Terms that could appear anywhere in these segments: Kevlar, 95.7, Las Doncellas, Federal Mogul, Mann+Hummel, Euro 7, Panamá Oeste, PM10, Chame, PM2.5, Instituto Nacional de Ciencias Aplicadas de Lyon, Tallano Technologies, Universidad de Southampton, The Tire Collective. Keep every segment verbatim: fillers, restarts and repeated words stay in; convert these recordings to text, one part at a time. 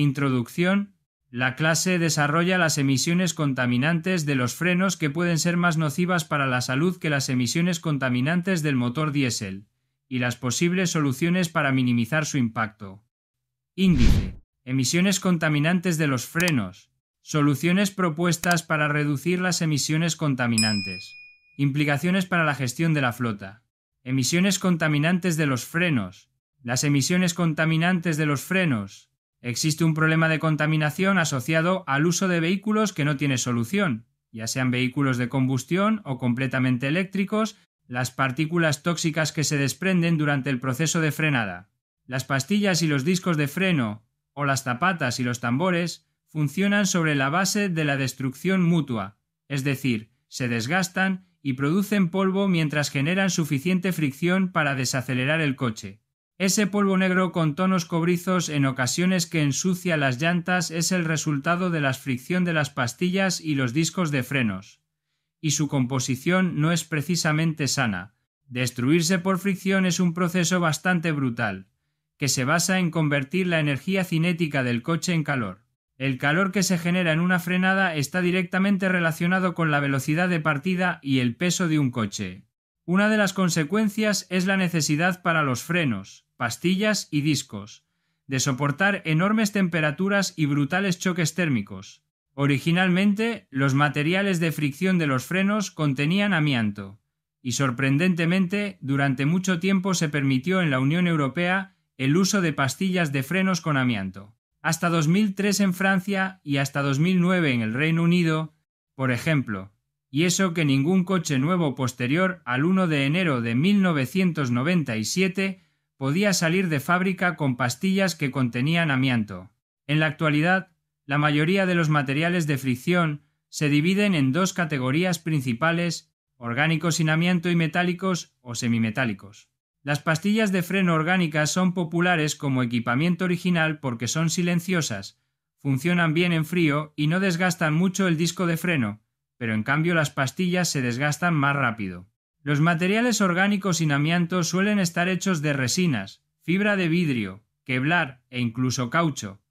Introducción. La clase desarrolla las emisiones contaminantes de los frenos que pueden ser más nocivas para la salud que las emisiones contaminantes del motor diésel, y las posibles soluciones para minimizar su impacto. Índice. Emisiones contaminantes de los frenos. Soluciones propuestas para reducir las emisiones contaminantes. Implicaciones para la gestión de la flota. Emisiones contaminantes de los frenos. Las emisiones contaminantes de los frenos. Existe un problema de contaminación asociado al uso de vehículos que no tiene solución, ya sean vehículos de combustión o completamente eléctricos, las partículas tóxicas que se desprenden durante el proceso de frenada. Las pastillas y los discos de freno, o las zapatas y los tambores, funcionan sobre la base de la destrucción mutua, es decir, se desgastan y producen polvo mientras generan suficiente fricción para desacelerar el coche. Ese polvo negro con tonos cobrizos en ocasiones que ensucia las llantas es el resultado de la fricción de las pastillas y los discos de frenos, y su composición no es precisamente sana. Destruirse por fricción es un proceso bastante brutal, que se basa en convertir la energía cinética del coche en calor. El calor que se genera en una frenada está directamente relacionado con la velocidad de partida y el peso de un coche. Una de las consecuencias es la necesidad para los frenos, pastillas y discos, de soportar enormes temperaturas y brutales choques térmicos. Originalmente, los materiales de fricción de los frenos contenían amianto, y sorprendentemente, durante mucho tiempo se permitió en la Unión Europea el uso de pastillas de frenos con amianto. Hasta dos mil tres en Francia y hasta dos mil nueve en el Reino Unido, por ejemplo, y eso que ningún coche nuevo posterior al uno de enero de mil novecientos noventa y siete podía salir de fábrica con pastillas que contenían amianto. En la actualidad, la mayoría de los materiales de fricción se dividen en dos categorías principales: orgánicos sin amianto y metálicos o semimetálicos. Las pastillas de freno orgánicas son populares como equipamiento original porque son silenciosas, funcionan bien en frío y no desgastan mucho el disco de freno, pero en cambio las pastillas se desgastan más rápido. Los materiales orgánicos sin amianto suelen estar hechos de resinas, fibra de vidrio, kevlar e incluso caucho,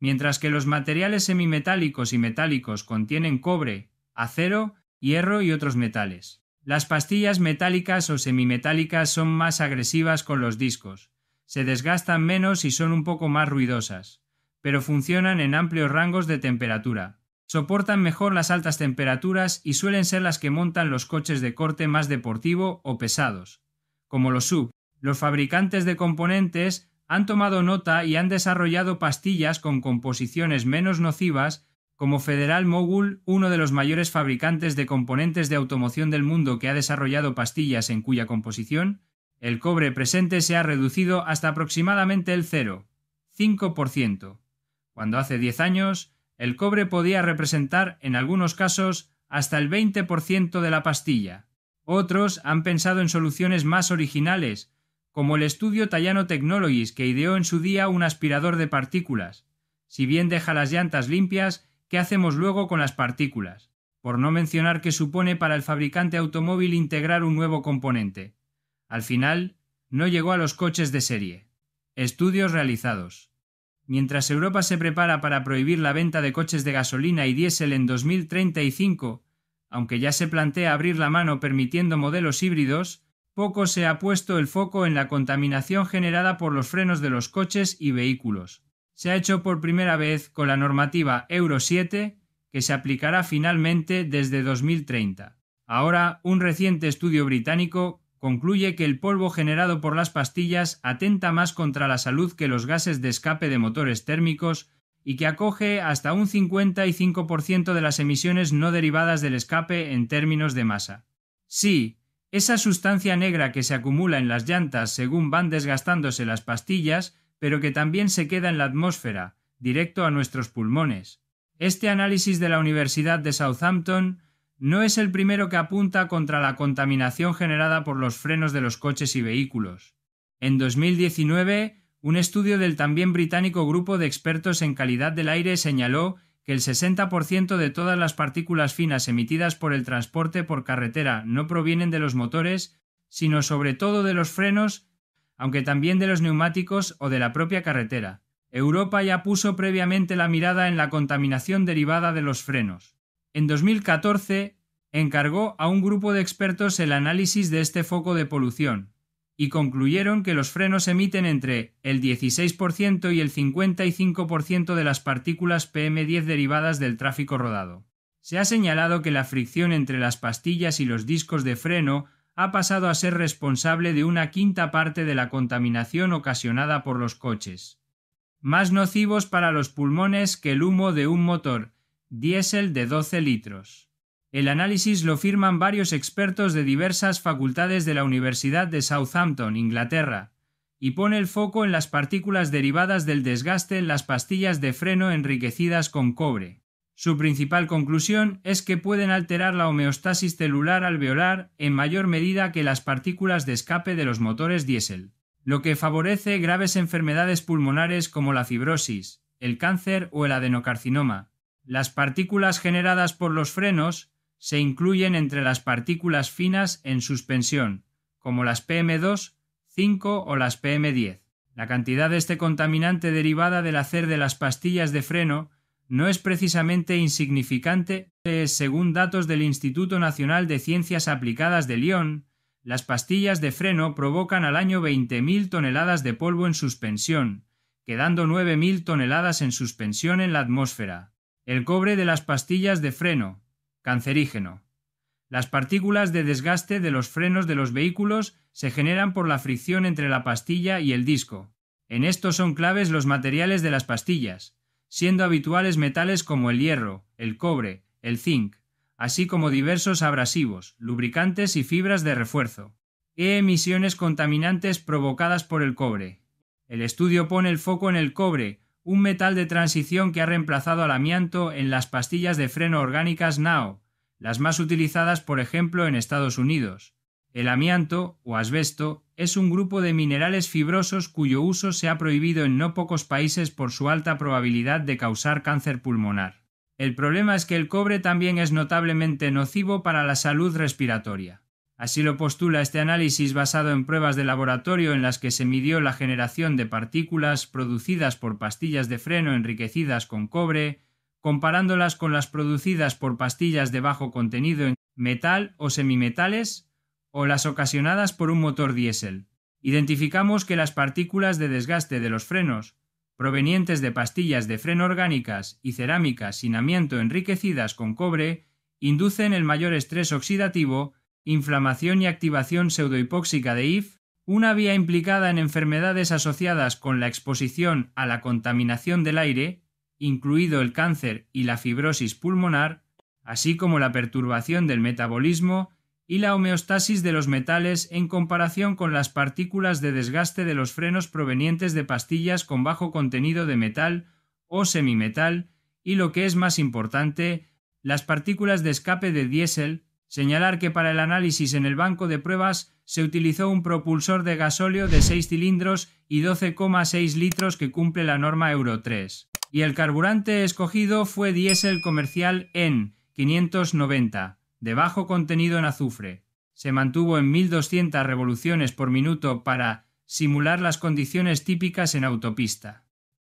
mientras que los materiales semimetálicos y metálicos contienen cobre, acero, hierro y otros metales. Las pastillas metálicas o semimetálicas son más agresivas con los discos, se desgastan menos y son un poco más ruidosas, pero funcionan en amplios rangos de temperatura, soportan mejor las altas temperaturas y suelen ser las que montan los coches de corte más deportivo o pesados, como los S U V. Los fabricantes de componentes han tomado nota y han desarrollado pastillas con composiciones menos nocivas, como Federal Mogul, uno de los mayores fabricantes de componentes de automoción del mundo que ha desarrollado pastillas en cuya composición el cobre presente se ha reducido hasta aproximadamente el cero coma cinco por ciento, cuando hace diez años el cobre podía representar, en algunos casos, hasta el veinte por ciento de la pastilla. Otros han pensado en soluciones más originales, como el estudio Tallano Technologies, que ideó en su día un aspirador de partículas. Si bien deja las llantas limpias, ¿qué hacemos luego con las partículas? Por no mencionar qué supone para el fabricante automóvil integrar un nuevo componente. Al final, no llegó a los coches de serie. Estudios realizados. Mientras Europa se prepara para prohibir la venta de coches de gasolina y diésel en dos mil treinta y cinco, aunque ya se plantea abrir la mano permitiendo modelos híbridos, poco se ha puesto el foco en la contaminación generada por los frenos de los coches y vehículos. Se ha hecho por primera vez con la normativa Euro siete, que se aplicará finalmente desde dos mil treinta. Ahora, un reciente estudio británico concluye que el polvo generado por las pastillas atenta más contra la salud que los gases de escape de motores térmicos y que acoge hasta un cincuenta y cinco por ciento de las emisiones no derivadas del escape en términos de masa. Sí, esa sustancia negra que se acumula en las llantas según van desgastándose las pastillas, pero que también se queda en la atmósfera, directo a nuestros pulmones. Este análisis de la Universidad de Southampton no es el primero que apunta contra la contaminación generada por los frenos de los coches y vehículos. En dos mil diecinueve, un estudio del también británico grupo de expertos en calidad del aire señaló que el sesenta por ciento de todas las partículas finas emitidas por el transporte por carretera no provienen de los motores, sino sobre todo de los frenos, aunque también de los neumáticos o de la propia carretera. Europa ya puso previamente la mirada en la contaminación derivada de los frenos. En dos mil catorce, encargó a un grupo de expertos el análisis de este foco de polución, y concluyeron que los frenos emiten entre el dieciséis por ciento y el cincuenta y cinco por ciento de las partículas P M diez derivadas del tráfico rodado. Se ha señalado que la fricción entre las pastillas y los discos de freno ha pasado a ser responsable de una quinta parte de la contaminación ocasionada por los coches, más nocivos para los pulmones que el humo de un motor diésel de doce litros. El análisis lo firman varios expertos de diversas facultades de la Universidad de Southampton, Inglaterra, y pone el foco en las partículas derivadas del desgaste en las pastillas de freno enriquecidas con cobre. Su principal conclusión es que pueden alterar la homeostasis celular alveolar en mayor medida que las partículas de escape de los motores diésel, lo que favorece graves enfermedades pulmonares como la fibrosis, el cáncer o el adenocarcinoma. Las partículas generadas por los frenos se incluyen entre las partículas finas en suspensión, como las P M dos, cinco o las P M diez. La cantidad de este contaminante derivada del hacer de las pastillas de freno no es precisamente insignificante. Según datos del Instituto Nacional de Ciencias Aplicadas de Lyon, las pastillas de freno provocan al año veinte mil toneladas de polvo en suspensión, quedando nueve mil toneladas en suspensión en la atmósfera. El cobre de las pastillas de freno, cancerígeno. Las partículas de desgaste de los frenos de los vehículos se generan por la fricción entre la pastilla y el disco. En esto son claves los materiales de las pastillas, siendo habituales metales como el hierro, el cobre, el zinc, así como diversos abrasivos, lubricantes y fibras de refuerzo. E emisiones contaminantes provocadas por el cobre. El estudio pone el foco en el cobre, un metal de transición que ha reemplazado al amianto en las pastillas de freno orgánicas N A O, las más utilizadas por ejemplo en Estados Unidos. El amianto, o asbesto, es un grupo de minerales fibrosos cuyo uso se ha prohibido en no pocos países por su alta probabilidad de causar cáncer pulmonar. El problema es que el cobre también es notablemente nocivo para la salud respiratoria. Así lo postula este análisis basado en pruebas de laboratorio en las que se midió la generación de partículas producidas por pastillas de freno enriquecidas con cobre, comparándolas con las producidas por pastillas de bajo contenido en metal o semimetales, o las ocasionadas por un motor diésel. Identificamos que las partículas de desgaste de los frenos, provenientes de pastillas de freno orgánicas y cerámicas sin amianto enriquecidas con cobre, inducen el mayor estrés oxidativo, inflamación y activación pseudohipóxica de I F, una vía implicada en enfermedades asociadas con la exposición a la contaminación del aire, incluido el cáncer y la fibrosis pulmonar, así como la perturbación del metabolismo y la homeostasis de los metales en comparación con las partículas de desgaste de los frenos provenientes de pastillas con bajo contenido de metal o semimetal y, lo que es más importante, las partículas de escape de diésel. Señalar que para el análisis en el banco de pruebas se utilizó un propulsor de gasóleo de seis cilindros y doce coma seis litros que cumple la norma Euro tres. Y el carburante escogido fue diésel comercial N quinientos noventa. De bajo contenido en azufre. Se mantuvo en mil doscientas revoluciones por minuto para simular las condiciones típicas en autopista.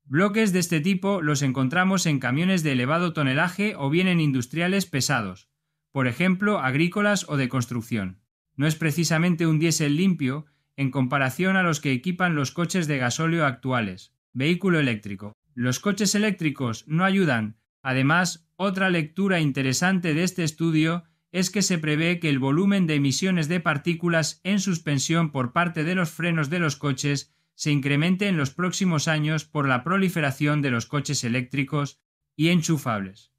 Bloques de este tipo los encontramos en camiones de elevado tonelaje o bien en industriales pesados, por ejemplo agrícolas o de construcción. No es precisamente un diésel limpio en comparación a los que equipan los coches de gasóleo actuales. Vehículo eléctrico. Los coches eléctricos no ayudan. Además, otra lectura interesante de este estudio es que se prevé que el volumen de emisiones de partículas en suspensión por parte de los frenos de los coches se incremente en los próximos años por la proliferación de los coches eléctricos y enchufables,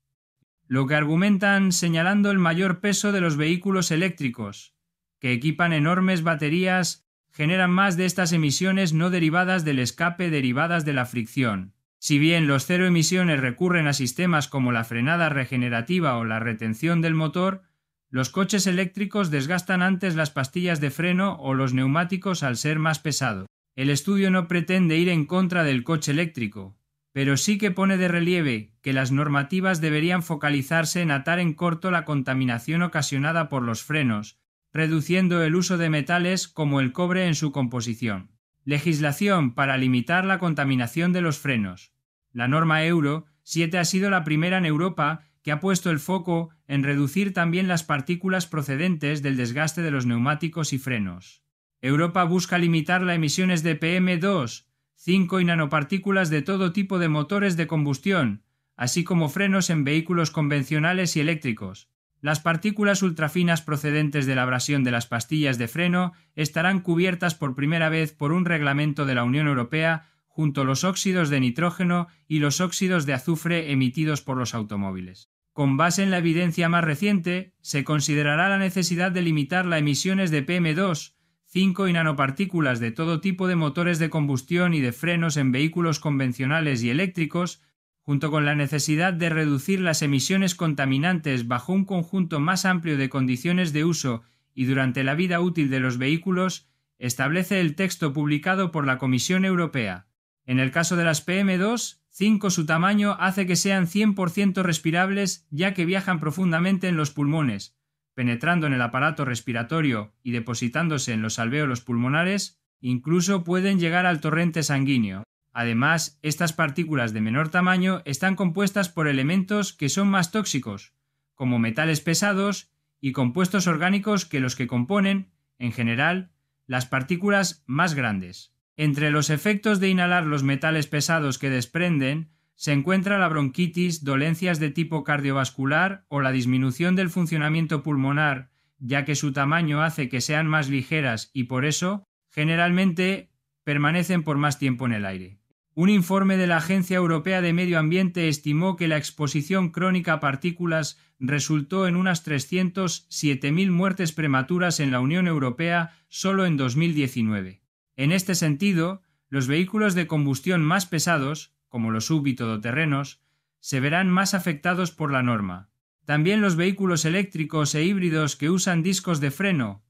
lo que argumentan señalando el mayor peso de los vehículos eléctricos, que equipan enormes baterías, generan más de estas emisiones no derivadas del escape derivadas de la fricción. Si bien los cero emisiones recurren a sistemas como la frenada regenerativa o la retención del motor, los coches eléctricos desgastan antes las pastillas de freno o los neumáticos al ser más pesados. El estudio no pretende ir en contra del coche eléctrico, pero sí que pone de relieve que las normativas deberían focalizarse en atar en corto la contaminación ocasionada por los frenos, reduciendo el uso de metales como el cobre en su composición. Legislación para limitar la contaminación de los frenos. La norma Euro siete ha sido la primera en Europa que ha puesto el foco en reducir también las partículas procedentes del desgaste de los neumáticos y frenos. Europa busca limitar las emisiones de P M dos, cinco y nanopartículas de todo tipo de motores de combustión, así como frenos en vehículos convencionales y eléctricos. Las partículas ultrafinas procedentes de la abrasión de las pastillas de freno estarán cubiertas por primera vez por un reglamento de la Unión Europea, junto a los óxidos de nitrógeno y los óxidos de azufre emitidos por los automóviles. Con base en la evidencia más reciente, se considerará la necesidad de limitar las emisiones de P M dos, cinco y nanopartículas de todo tipo de motores de combustión y de frenos en vehículos convencionales y eléctricos, junto con la necesidad de reducir las emisiones contaminantes bajo un conjunto más amplio de condiciones de uso y durante la vida útil de los vehículos, establece el texto publicado por la Comisión Europea. En el caso de las P M dos, cinco, su tamaño hace que sean cien por ciento respirables, ya que viajan profundamente en los pulmones, penetrando en el aparato respiratorio y depositándose en los alvéolos pulmonares, incluso pueden llegar al torrente sanguíneo. Además, estas partículas de menor tamaño están compuestas por elementos que son más tóxicos, como metales pesados y compuestos orgánicos que los que componen, en general, las partículas más grandes. Entre los efectos de inhalar los metales pesados que desprenden, se encuentra la bronquitis, dolencias de tipo cardiovascular o la disminución del funcionamiento pulmonar, ya que su tamaño hace que sean más ligeras y por eso, generalmente, permanecen por más tiempo en el aire. Un informe de la Agencia Europea de Medio Ambiente estimó que la exposición crónica a partículas resultó en unas trescientas siete mil muertes prematuras en la Unión Europea solo en dos mil diecinueve. En este sentido, los vehículos de combustión más pesados, como los S U V y todoterrenos, se verán más afectados por la norma. También los vehículos eléctricos e híbridos que usan discos de freno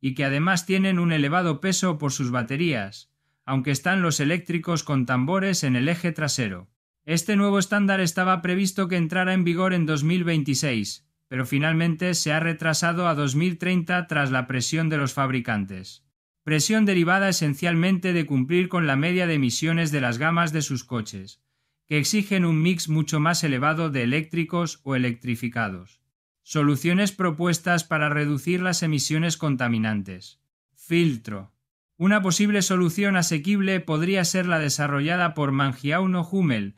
y que además tienen un elevado peso por sus baterías, aunque están los eléctricos con tambores en el eje trasero. Este nuevo estándar estaba previsto que entrara en vigor en dos mil veintiséis, pero finalmente se ha retrasado a dos mil treinta tras la presión de los fabricantes. Presión derivada esencialmente de cumplir con la media de emisiones de las gamas de sus coches, que exigen un mix mucho más elevado de eléctricos o electrificados. Soluciones propuestas para reducir las emisiones contaminantes. Filtro. Una posible solución asequible podría ser la desarrollada por Mann+Hummel,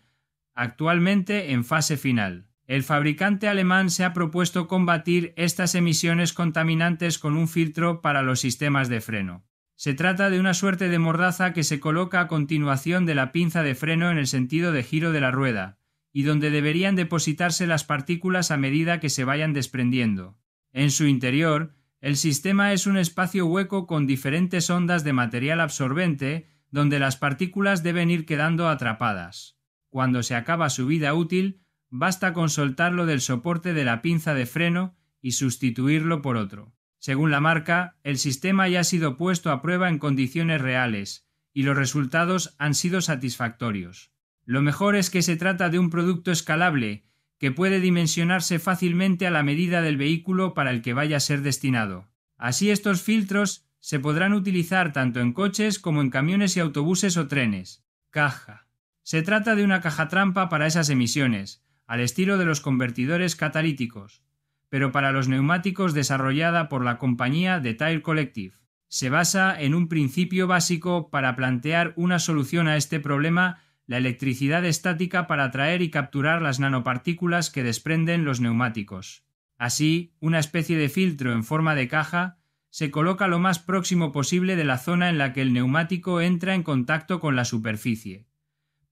actualmente en fase final. El fabricante alemán se ha propuesto combatir estas emisiones contaminantes con un filtro para los sistemas de freno. Se trata de una suerte de mordaza que se coloca a continuación de la pinza de freno en el sentido de giro de la rueda, y donde deberían depositarse las partículas a medida que se vayan desprendiendo. En su interior, el sistema es un espacio hueco con diferentes ondas de material absorbente donde las partículas deben ir quedando atrapadas. Cuando se acaba su vida útil, basta con soltarlo del soporte de la pinza de freno y sustituirlo por otro. Según la marca, el sistema ya ha sido puesto a prueba en condiciones reales y los resultados han sido satisfactorios. Lo mejor es que se trata de un producto escalable que puede dimensionarse fácilmente a la medida del vehículo para el que vaya a ser destinado. Así estos filtros se podrán utilizar tanto en coches como en camiones y autobuses o trenes. Caja. Se trata de una caja trampa para esas emisiones, al estilo de los convertidores catalíticos, pero para los neumáticos desarrollada por la compañía The Tire Collective. Se basa en un principio básico para plantear una solución a este problema: la electricidad estática para atraer y capturar las nanopartículas que desprenden los neumáticos. Así, una especie de filtro en forma de caja se coloca lo más próximo posible de la zona en la que el neumático entra en contacto con la superficie,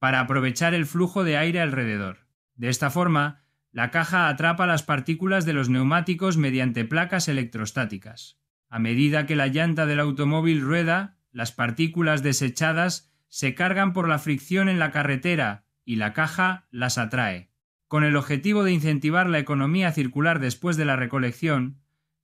para aprovechar el flujo de aire alrededor. De esta forma, la caja atrapa las partículas de los neumáticos mediante placas electrostáticas. A medida que la llanta del automóvil rueda, las partículas desechadas se cargan por la fricción en la carretera y la caja las atrae. Con el objetivo de incentivar la economía circular después de la recolección,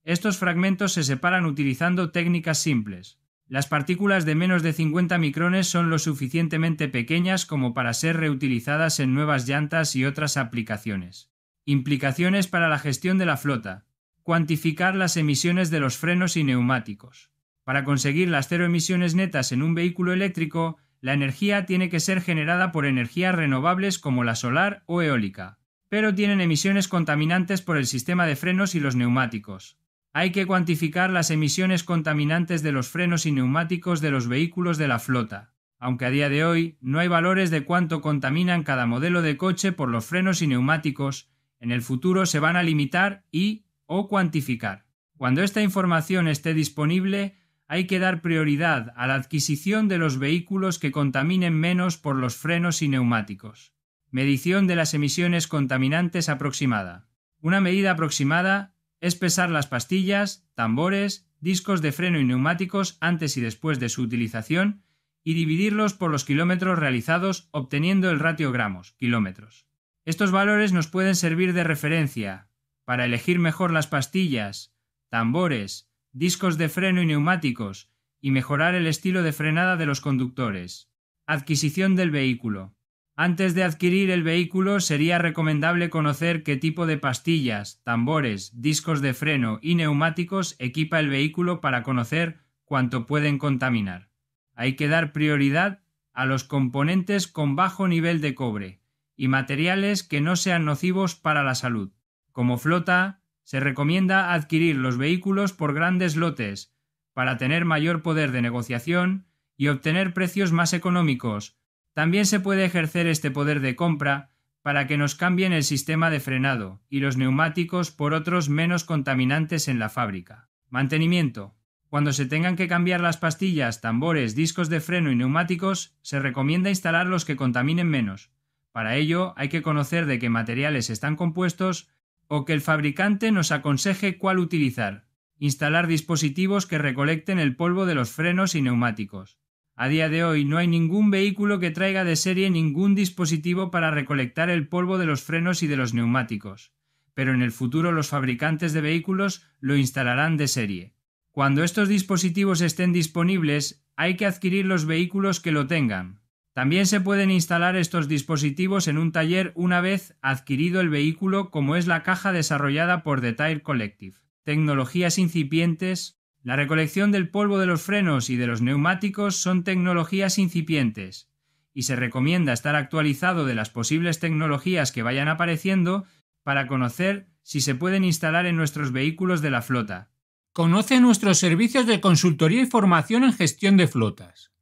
estos fragmentos se separan utilizando técnicas simples. Las partículas de menos de cincuenta micrones son lo suficientemente pequeñas como para ser reutilizadas en nuevas llantas y otras aplicaciones. Implicaciones para la gestión de la flota. Cuantificar las emisiones de los frenos y neumáticos. Para conseguir las cero emisiones netas en un vehículo eléctrico, la energía tiene que ser generada por energías renovables como la solar o eólica, pero tienen emisiones contaminantes por el sistema de frenos y los neumáticos. Hay que cuantificar las emisiones contaminantes de los frenos y neumáticos de los vehículos de la flota, aunque a día de hoy no hay valores de cuánto contaminan cada modelo de coche por los frenos y neumáticos. En el futuro se van a limitar y o cuantificar. Cuando esta información esté disponible, hay que dar prioridad a la adquisición de los vehículos que contaminen menos por los frenos y neumáticos. Medición de las emisiones contaminantes aproximada. Una medida aproximada es pesar las pastillas, tambores, discos de freno y neumáticos antes y después de su utilización y dividirlos por los kilómetros realizados obteniendo el ratio gramos-kilómetros. Estos valores nos pueden servir de referencia para elegir mejor las pastillas, tambores, discos de freno y neumáticos y mejorar el estilo de frenada de los conductores. Adquisición del vehículo. Antes de adquirir el vehículo sería recomendable conocer qué tipo de pastillas, tambores, discos de freno y neumáticos equipa el vehículo para conocer cuánto pueden contaminar. Hay que dar prioridad a los componentes con bajo nivel de cobre y materiales que no sean nocivos para la salud. Como flota, se recomienda adquirir los vehículos por grandes lotes para tener mayor poder de negociación y obtener precios más económicos. También se puede ejercer este poder de compra para que nos cambien el sistema de frenado y los neumáticos por otros menos contaminantes en la fábrica. Mantenimiento. Cuando se tengan que cambiar las pastillas, tambores, discos de freno y neumáticos, se recomienda instalar los que contaminen menos. Para ello, hay que conocer de qué materiales están compuestos o que el fabricante nos aconseje cuál utilizar. Instalar dispositivos que recolecten el polvo de los frenos y neumáticos. A día de hoy no hay ningún vehículo que traiga de serie ningún dispositivo para recolectar el polvo de los frenos y de los neumáticos, pero en el futuro los fabricantes de vehículos lo instalarán de serie. Cuando estos dispositivos estén disponibles, hay que adquirir los vehículos que lo tengan. También se pueden instalar estos dispositivos en un taller una vez adquirido el vehículo, como es la caja desarrollada por The Tire Collective. Tecnologías incipientes. La recolección del polvo de los frenos y de los neumáticos son tecnologías incipientes y se recomienda estar actualizado de las posibles tecnologías que vayan apareciendo para conocer si se pueden instalar en nuestros vehículos de la flota. Conoce nuestros servicios de consultoría y formación en gestión de flotas.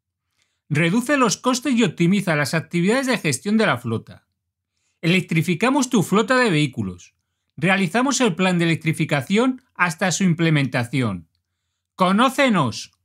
Reduce los costes y optimiza las actividades de gestión de la flota. Electrificamos tu flota de vehículos. Realizamos el plan de electrificación hasta su implementación. ¡Conócenos!